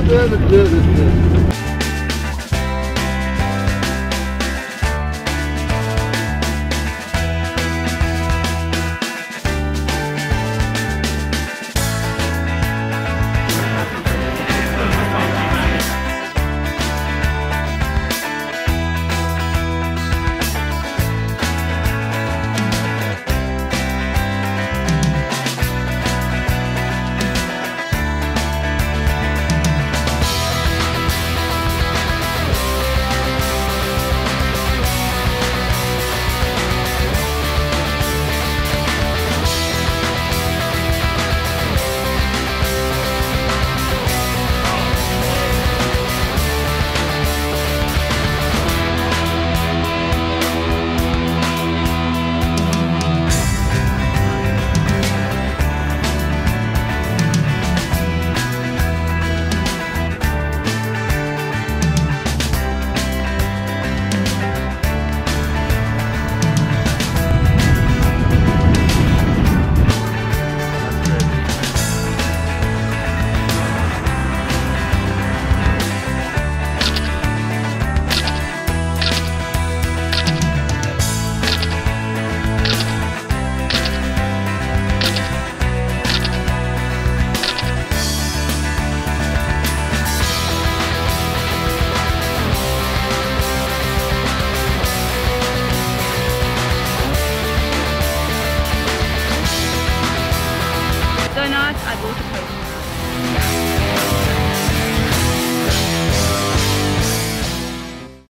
I bought a coat.